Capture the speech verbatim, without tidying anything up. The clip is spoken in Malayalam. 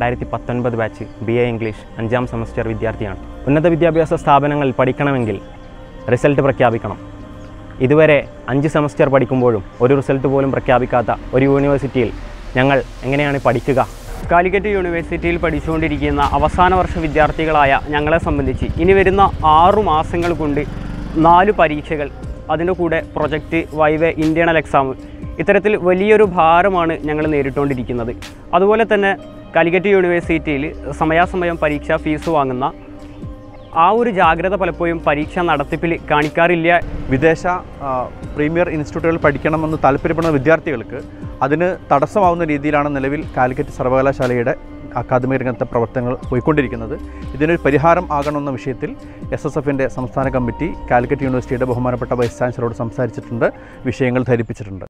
രണ്ടായിരത്തി പത്തൊൻപത് ബാച്ച് ബി എ ഇംഗ്ലീഷ് അഞ്ചാം സെമസ്റ്റർ വിദ്യാർത്ഥിയാണ്. ഉന്നത വിദ്യാഭ്യാസ സ്ഥാപനങ്ങളിൽ പഠിക്കണമെങ്കിൽ റിസൾട്ട് പ്രഖ്യാപിക്കണം. ഇതുവരെ അഞ്ച് സെമസ്റ്റർ പഠിക്കുമ്പോഴും ഒരു റിസൾട്ട് പോലും പ്രഖ്യാപിക്കാത്ത ഒരു യൂണിവേഴ്സിറ്റിയിൽ ഞങ്ങൾ എങ്ങനെയാണ് പഠിക്കുക? കാലിക്കറ്റ് യൂണിവേഴ്സിറ്റിയിൽ പഠിച്ചുകൊണ്ടിരിക്കുന്ന അവസാന വർഷ വിദ്യാർത്ഥികളായ ഞങ്ങളെ സംബന്ധിച്ച് ഇനി വരുന്ന ആറു മാസങ്ങൾ കൊണ്ട് നാല് പരീക്ഷകൾ, അതിൻ്റെ കൂടെ പ്രൊജക്റ്റ്, വൈവേ, ഇൻറ്റേണൽ എക്സാം, ഇത്തരത്തിൽ വലിയൊരു ഭാരമാണ് ഞങ്ങൾ നേരിട്ടുകൊണ്ടിരിക്കുന്നത്. അതുപോലെ തന്നെ കാലിക്കറ്റ് യൂണിവേഴ്സിറ്റിയിൽ സമയാസമയം പരീക്ഷാ ഫീസ് വാങ്ങുന്ന ആ ഒരു ജാഗ്രത പലപ്പോഴും പരീക്ഷ നടത്തിപ്പിൽ കാണിക്കാറില്ല. വിദേശ പ്രീമിയർ ഇൻസ്റ്റിറ്റ്യൂട്ടുകൾ പഠിക്കണമെന്ന് താല്പര്യപ്പെടുന്ന വിദ്യാർത്ഥികൾക്ക് അതിന് തടസ്സമാവുന്ന രീതിയിലാണ് നിലവിൽ കാലിക്കറ്റ് സർവകലാശാലയുടെ അക്കാദമിക രംഗത്തെ പ്രവർത്തനങ്ങൾ പോയിക്കൊണ്ടിരിക്കുന്നത്. ഇതിനൊരു പരിഹാരം ആകണമെന്ന വിഷയത്തിൽ എസ് എസ് എഫിൻ്റെ സംസ്ഥാന കമ്മിറ്റി കാലിക്കറ്റ് യൂണിവേഴ്സിറ്റിയുടെ ബഹുമാനപ്പെട്ട വൈസ് ചാൻസലറോട് സംസാരിച്ചിട്ടുണ്ട്, വിഷയങ്ങൾ ധരിപ്പിച്ചിട്ടുണ്ട്.